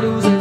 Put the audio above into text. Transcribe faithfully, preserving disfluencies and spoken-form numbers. jalouse.